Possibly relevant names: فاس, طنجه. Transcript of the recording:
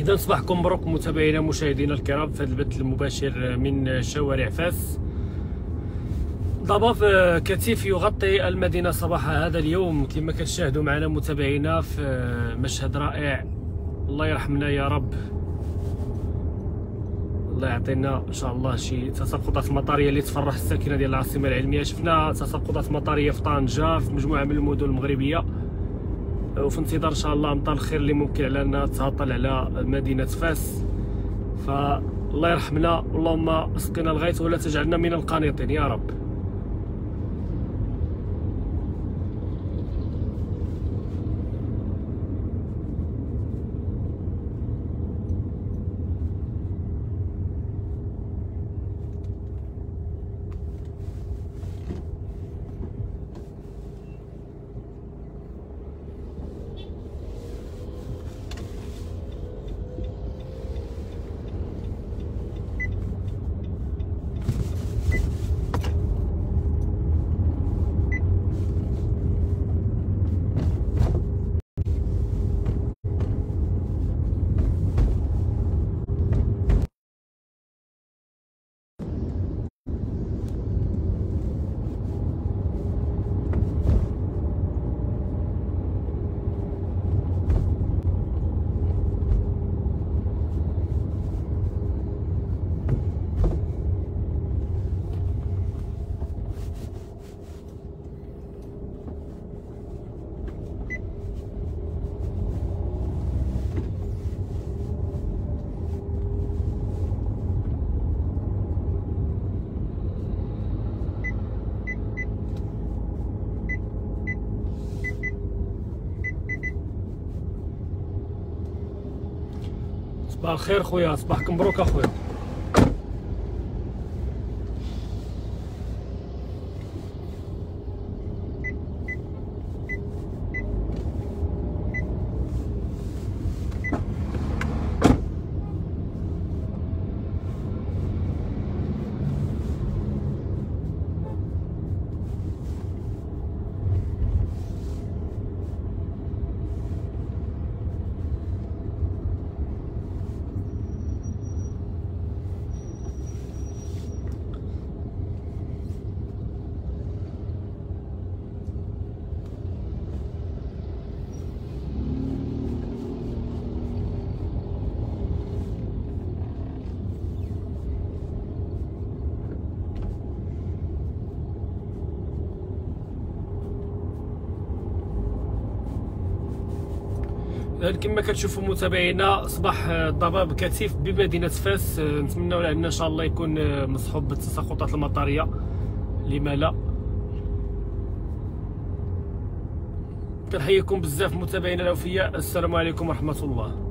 إذا صباحكم مبروك متابعينا مشاهدينا الكرام في هذا البث المباشر من شوارع فاس. ضباب كثيف يغطي المدينة صباح هذا اليوم كما كتشاهدوا معنا متابعينا في مشهد رائع. الله يرحمنا يا رب، الله يعطينا ان شاء الله شي تساقطات مطريه اللي تفرح الساكنه ديال العاصمه العلميه. شفنا تساقطات مطريه في طنجه، في مجموعه من المدن المغربيه، وفي انتظار ان شاء الله امطار الخير اللي ممكن علينا تهطل على مدينه فاس. فالله يرحمنا، اللهم اسقنا الغيث ولا تجعلنا من القانطين يا رب. صباح الخير خويا، صباحك مبروك اخويا. كما كتشوفوا متابعينا صباح الضباب كثيف بمدينه فاس، نتمنوا لنا ان شاء الله يكون مصحوب بالتساقطات المطريه لما لا. كنحييكم بزاف متابعينا الأوفياء، السلام عليكم ورحمه الله.